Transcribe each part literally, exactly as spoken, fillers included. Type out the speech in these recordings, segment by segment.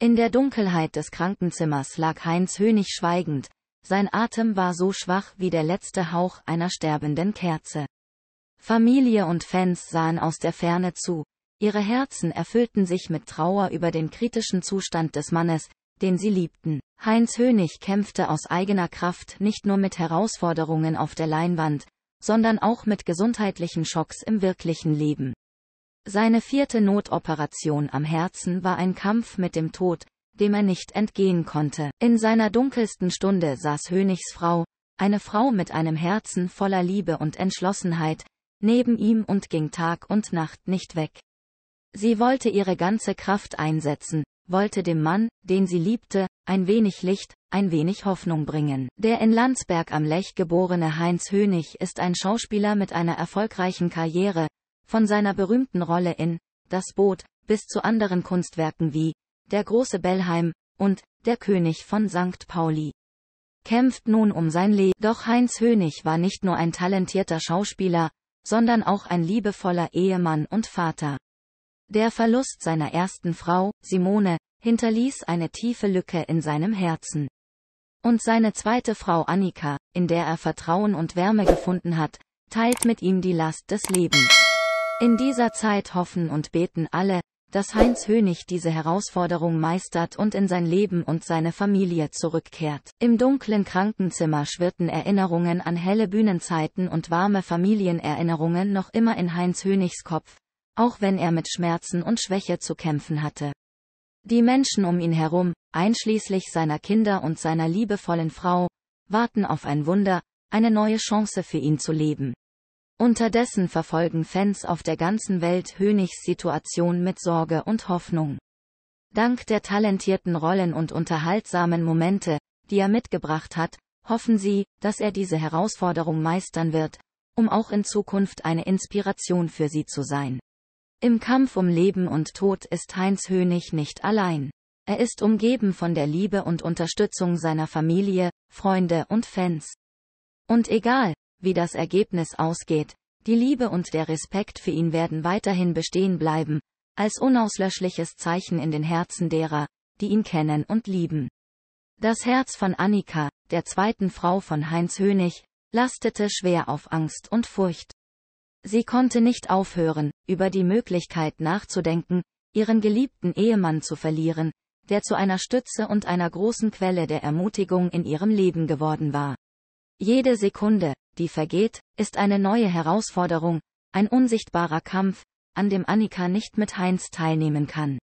In der Dunkelheit des Krankenzimmers lag Heinz Hoenig schweigend, sein Atem war so schwach wie der letzte Hauch einer sterbenden Kerze. Familie und Fans sahen aus der Ferne zu, ihre Herzen erfüllten sich mit Trauer über den kritischen Zustand des Mannes, den sie liebten. Heinz Hoenig kämpfte aus eigener Kraft nicht nur mit Herausforderungen auf der Leinwand, sondern auch mit gesundheitlichen Schocks im wirklichen Leben. Seine vierte Notoperation am Herzen war ein Kampf mit dem Tod, dem er nicht entgehen konnte. In seiner dunkelsten Stunde saß Hoenigs Frau, eine Frau mit einem Herzen voller Liebe und Entschlossenheit, neben ihm und ging Tag und Nacht nicht weg. Sie wollte ihre ganze Kraft einsetzen, wollte dem Mann, den sie liebte, ein wenig Licht, ein wenig Hoffnung bringen. Der in Landsberg am Lech geborene Heinz Hoenig ist ein Schauspieler mit einer erfolgreichen Karriere, von seiner berühmten Rolle in Das Boot bis zu anderen Kunstwerken wie Der große Bellheim und Der König von Sankt Pauli. Kämpft nun um sein Leben. Doch Heinz Hoenig war nicht nur ein talentierter Schauspieler, sondern auch ein liebevoller Ehemann und Vater. Der Verlust seiner ersten Frau, Simone, hinterließ eine tiefe Lücke in seinem Herzen. Und seine zweite Frau Annika, in der er Vertrauen und Wärme gefunden hat, teilt mit ihm die Last des Lebens. In dieser Zeit hoffen und beten alle, dass Heinz Hoenig diese Herausforderung meistert und in sein Leben und seine Familie zurückkehrt. Im dunklen Krankenzimmer schwirrten Erinnerungen an helle Bühnenzeiten und warme Familienerinnerungen noch immer in Heinz Hoenigs Kopf, auch wenn er mit Schmerzen und Schwäche zu kämpfen hatte. Die Menschen um ihn herum, einschließlich seiner Kinder und seiner liebevollen Frau, warten auf ein Wunder, eine neue Chance für ihn zu leben. Unterdessen verfolgen Fans auf der ganzen Welt Hoenigs Situation mit Sorge und Hoffnung. Dank der talentierten Rollen und unterhaltsamen Momente, die er mitgebracht hat, hoffen sie, dass er diese Herausforderung meistern wird, um auch in Zukunft eine Inspiration für sie zu sein. Im Kampf um Leben und Tod ist Heinz Hoenig nicht allein. Er ist umgeben von der Liebe und Unterstützung seiner Familie, Freunde und Fans. Und egal, wie das Ergebnis ausgeht, die Liebe und der Respekt für ihn werden weiterhin bestehen bleiben, als unauslöschliches Zeichen in den Herzen derer, die ihn kennen und lieben. Das Herz von Annika, der zweiten Frau von Heinz Hoenig, lastete schwer auf Angst und Furcht. Sie konnte nicht aufhören, über die Möglichkeit nachzudenken, ihren geliebten Ehemann zu verlieren, der zu einer Stütze und einer großen Quelle der Ermutigung in ihrem Leben geworden war. Jede Sekunde, die vergeht, ist eine neue Herausforderung, ein unsichtbarer Kampf, an dem Annika nicht mit Heinz teilnehmen kann.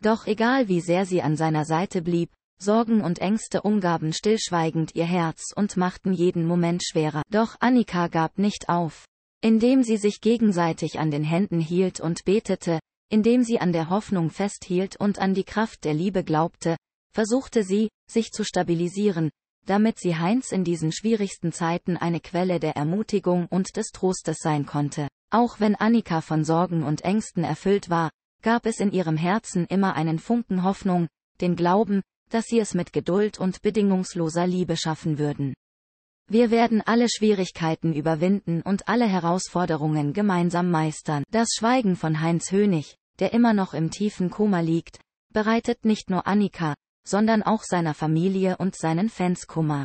Doch egal wie sehr sie an seiner Seite blieb, Sorgen und Ängste umgaben stillschweigend ihr Herz und machten jeden Moment schwerer. Doch Annika gab nicht auf. Indem sie sich gegenseitig an den Händen hielt und betete, indem sie an der Hoffnung festhielt und an die Kraft der Liebe glaubte, versuchte sie, sich zu stabilisieren, damit sie Heinz in diesen schwierigsten Zeiten eine Quelle der Ermutigung und des Trostes sein konnte. Auch wenn Annika von Sorgen und Ängsten erfüllt war, gab es in ihrem Herzen immer einen Funken Hoffnung, den Glauben, dass sie es mit Geduld und bedingungsloser Liebe schaffen würden. Wir werden alle Schwierigkeiten überwinden und alle Herausforderungen gemeinsam meistern. Das Schweigen von Heinz Hoenig, der immer noch im tiefen Koma liegt, bereitet nicht nur Annika, sondern auch seiner Familie und seinen Fans Kummer.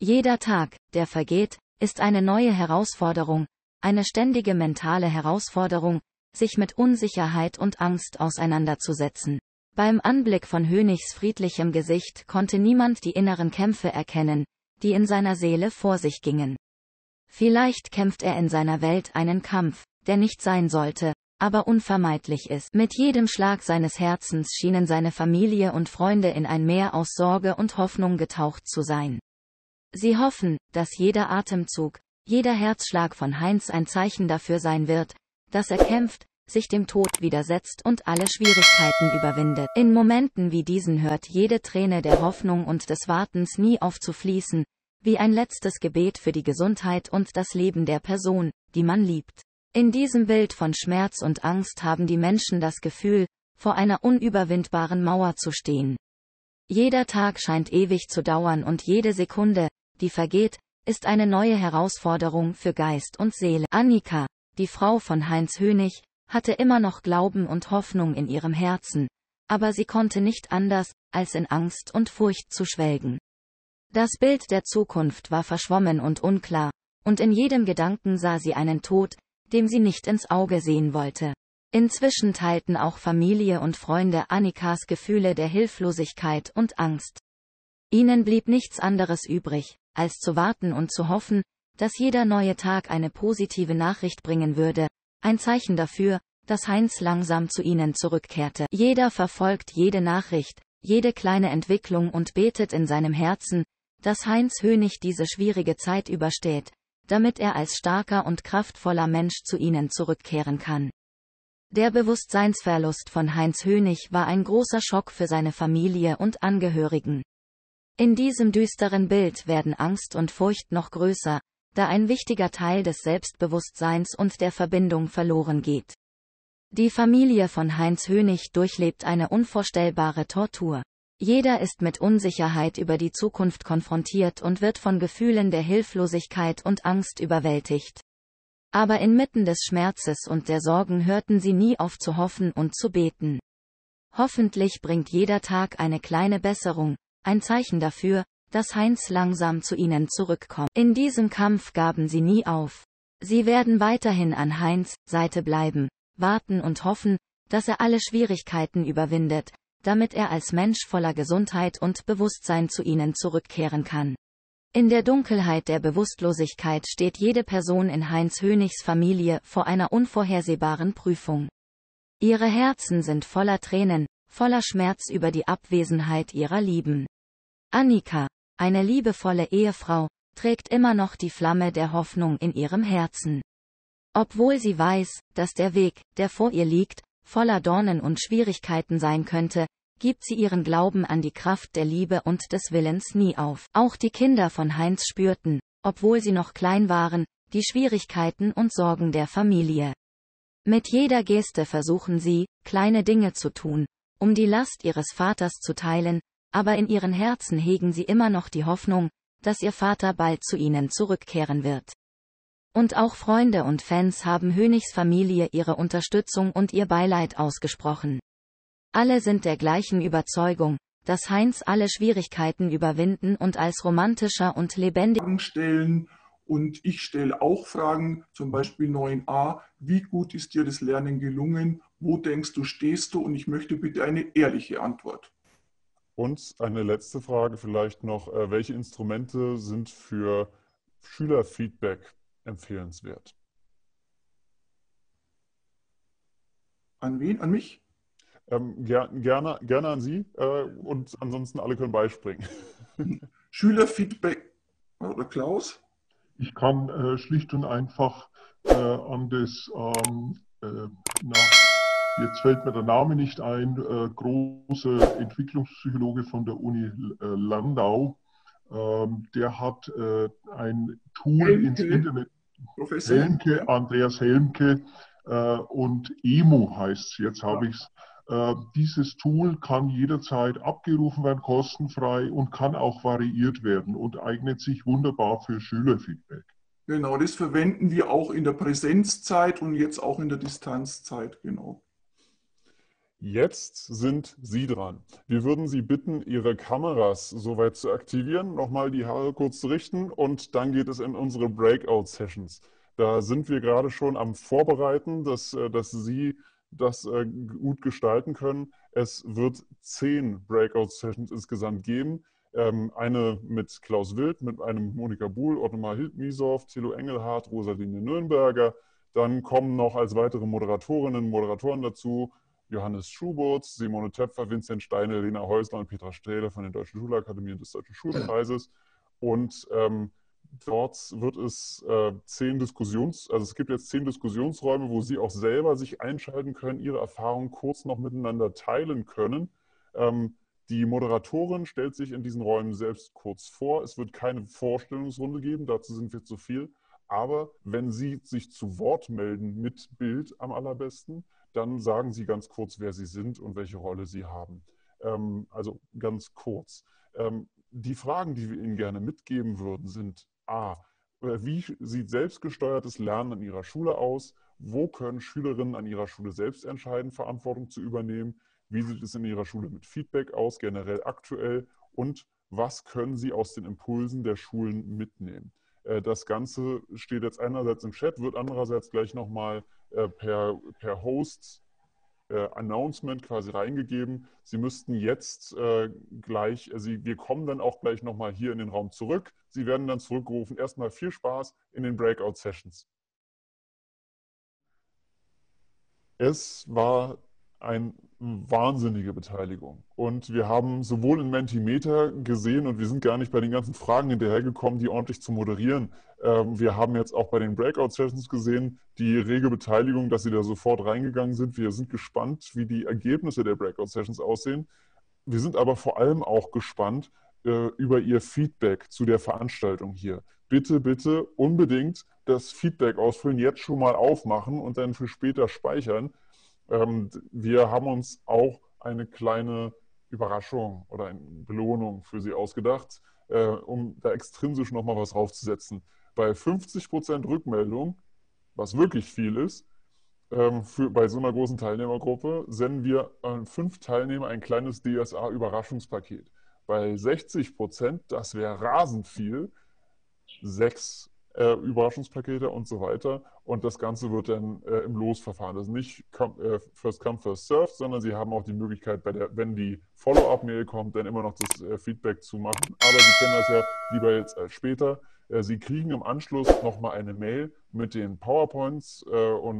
Jeder Tag, der vergeht, ist eine neue Herausforderung, eine ständige mentale Herausforderung, sich mit Unsicherheit und Angst auseinanderzusetzen. Beim Anblick von Hoenigs friedlichem Gesicht konnte niemand die inneren Kämpfe erkennen, die in seiner Seele vor sich gingen. Vielleicht kämpft er in seiner Welt einen Kampf, der nicht sein sollte, aber unvermeidlich ist. Mit jedem Schlag seines Herzens schienen seine Familie und Freunde in ein Meer aus Sorge und Hoffnung getaucht zu sein. Sie hoffen, dass jeder Atemzug, jeder Herzschlag von Heinz ein Zeichen dafür sein wird, dass er kämpft, sich dem Tod widersetzt und alle Schwierigkeiten überwindet. In Momenten wie diesen hört jede Träne der Hoffnung und des Wartens nie auf zu fließen, wie ein letztes Gebet für die Gesundheit und das Leben der Person, die man liebt. In diesem Bild von Schmerz und Angst haben die Menschen das Gefühl, vor einer unüberwindbaren Mauer zu stehen. Jeder Tag scheint ewig zu dauern und jede Sekunde, die vergeht, ist eine neue Herausforderung für Geist und Seele. Annika, die Frau von Heinz Hoenig, hatte immer noch Glauben und Hoffnung in ihrem Herzen, aber sie konnte nicht anders, als in Angst und Furcht zu schwelgen. Das Bild der Zukunft war verschwommen und unklar, und in jedem Gedanken sah sie einen Tod, dem sie nicht ins Auge sehen wollte. Inzwischen teilten auch Familie und Freunde Annikas Gefühle der Hilflosigkeit und Angst. Ihnen blieb nichts anderes übrig, als zu warten und zu hoffen, dass jeder neue Tag eine positive Nachricht bringen würde, ein Zeichen dafür, dass Heinz langsam zu ihnen zurückkehrte. Jeder verfolgt jede Nachricht, jede kleine Entwicklung und betet in seinem Herzen, dass Heinz Hoenig diese schwierige Zeit übersteht, damit er als starker und kraftvoller Mensch zu ihnen zurückkehren kann. Der Bewusstseinsverlust von Heinz Hoenig war ein großer Schock für seine Familie und Angehörigen. In diesem düsteren Bild werden Angst und Furcht noch größer, da ein wichtiger Teil des Selbstbewusstseins und der Verbindung verloren geht. Die Familie von Heinz Hoenig durchlebt eine unvorstellbare Tortur. Jeder ist mit Unsicherheit über die Zukunft konfrontiert und wird von Gefühlen der Hilflosigkeit und Angst überwältigt. Aber inmitten des Schmerzes und der Sorgen hörten sie nie auf zu hoffen und zu beten. Hoffentlich bringt jeder Tag eine kleine Besserung, ein Zeichen dafür, dass Heinz langsam zu ihnen zurückkommt. In diesem Kampf gaben sie nie auf. Sie werden weiterhin an Heinz' Seite bleiben, warten und hoffen, dass er alle Schwierigkeiten überwindet, damit er als Mensch voller Gesundheit und Bewusstsein zu ihnen zurückkehren kann. In der Dunkelheit der Bewusstlosigkeit steht jede Person in Heinz Hoenigs Familie vor einer unvorhersehbaren Prüfung. Ihre Herzen sind voller Tränen, voller Schmerz über die Abwesenheit ihrer Lieben. Annika, eine liebevolle Ehefrau, trägt immer noch die Flamme der Hoffnung in ihrem Herzen. Obwohl sie weiß, dass der Weg, der vor ihr liegt, voller Dornen und Schwierigkeiten sein könnte, gibt sie ihren Glauben an die Kraft der Liebe und des Willens nie auf. Auch die Kinder von Heinz spürten, obwohl sie noch klein waren, die Schwierigkeiten und Sorgen der Familie. Mit jeder Geste versuchen sie, kleine Dinge zu tun, um die Last ihres Vaters zu teilen, aber in ihren Herzen hegen sie immer noch die Hoffnung, dass ihr Vater bald zu ihnen zurückkehren wird. Und auch Freunde und Fans haben Hoenigs Familie ihre Unterstützung und ihr Beileid ausgesprochen. Alle sind der gleichen Überzeugung, dass Heinz alle Schwierigkeiten überwinden und als romantischer und lebendiger Fragen stellen. Und ich stelle auch Fragen, zum Beispiel neun a, wie gut ist dir das Lernen gelungen, wo denkst du, stehst du, und ich möchte bitte eine ehrliche Antwort. Und eine letzte Frage vielleicht noch, welche Instrumente sind für Schülerfeedback empfehlenswert? An wen? An mich? Ähm, ger gerne, gerne an Sie äh, und ansonsten alle können beispringen. Schülerfeedback oder Klaus? Ich kann äh, schlicht und einfach äh, an das, ähm, äh, na, jetzt fällt mir der Name nicht ein, äh, große Entwicklungspsychologe von der Uni äh, Landau, äh, der hat äh, ein Tool Helmke. ins Internet. Professor Helmke, Andreas Helmke äh, und E M U heißt es, jetzt habe ich es. Äh, dieses Tool kann jederzeit abgerufen werden, kostenfrei, und kann auch variiert werden und eignet sich wunderbar für Schülerfeedback. Genau, das verwenden wir auch in der Präsenzzeit und jetzt auch in der Distanzzeit, genau. Jetzt sind Sie dran. Wir würden Sie bitten, Ihre Kameras soweit zu aktivieren, nochmal die Haare kurz zu richten, und dann geht es in unsere Breakout-Sessions. Da sind wir gerade schon am Vorbereiten, dass, dass Sie das gut gestalten können. Es wird zehn Breakout-Sessions insgesamt geben. Eine mit Klaus Wild, mit einem Monika Buhl, Ottomar Hild-Miesow, Thilo Engelhardt, Rosaline Nürnberger. Dann kommen noch als weitere Moderatorinnen und Moderatoren dazu Johannes Schuburz, Simone Töpfer, Vincent Steine, Lena Häusler und Petra Strehle von der Deutschen Schulakademie und des Deutschen Schulpreises. Und ähm, dort wird es äh, zehn Diskussions, also es gibt jetzt zehn Diskussionsräume, wo Sie auch selber sich einschalten können, Ihre Erfahrungen kurz noch miteinander teilen können. Ähm, die Moderatorin stellt sich in diesen Räumen selbst kurz vor. Es wird keine Vorstellungsrunde geben, dazu sind wir zu viel. Aber wenn Sie sich zu Wort melden mit Bild am allerbesten, dann sagen Sie ganz kurz, wer Sie sind und welche Rolle Sie haben. Ähm, also ganz kurz. Ähm, die Fragen, die wir Ihnen gerne mitgeben würden, sind A. Wie sieht selbstgesteuertes Lernen an Ihrer Schule aus? Wo können Schülerinnen an ihrer Schule selbst entscheiden, Verantwortung zu übernehmen? Wie sieht es in Ihrer Schule mit Feedback aus, generell aktuell? Und was können Sie aus den Impulsen der Schulen mitnehmen? Das Ganze steht jetzt einerseits im Chat, wird andererseits gleich nochmal per, per Host Äh, Announcement quasi reingegeben. Sie müssten jetzt äh, gleich, also wir kommen dann auch gleich nochmal hier in den Raum zurück. Sie werden dann zurückgerufen. Erstmal viel Spaß in den Breakout-Sessions. Es war eine wahnsinnige Beteiligung. Und wir haben sowohl in Mentimeter gesehen, und wir sind gar nicht bei den ganzen Fragen hinterhergekommen, die ordentlich zu moderieren. Ähm, wir haben jetzt auch bei den Breakout-Sessions gesehen, die rege Beteiligung, dass sie da sofort reingegangen sind. Wir sind gespannt, wie die Ergebnisse der Breakout-Sessions aussehen. Wir sind aber vor allem auch gespannt äh, über Ihr Feedback zu der Veranstaltung hier. Bitte, bitte unbedingt das Feedback ausfüllen, jetzt schon mal aufmachen und dann für später speichern. Wir haben uns auch eine kleine Überraschung oder eine Belohnung für Sie ausgedacht, um da extrinsisch nochmal was draufzusetzen. Bei fünfzig Prozent Rückmeldung, was wirklich viel ist, für, bei so einer großen Teilnehmergruppe, senden wir an fünf Teilnehmer ein kleines D S A-Überraschungspaket. Bei sechzig Prozent, das wäre rasend viel, sechs Überraschungspakete und so weiter. Und das Ganze wird dann äh, im Losverfahren. Das ist nicht äh, First Come, First Served, sondern Sie haben auch die Möglichkeit, bei der, wenn die Follow-up-Mail kommt, dann immer noch das äh, Feedback zu machen. Aber Sie kennen das ja lieber jetzt als später. Äh, Sie kriegen im Anschluss nochmal eine Mail mit den PowerPoints äh, und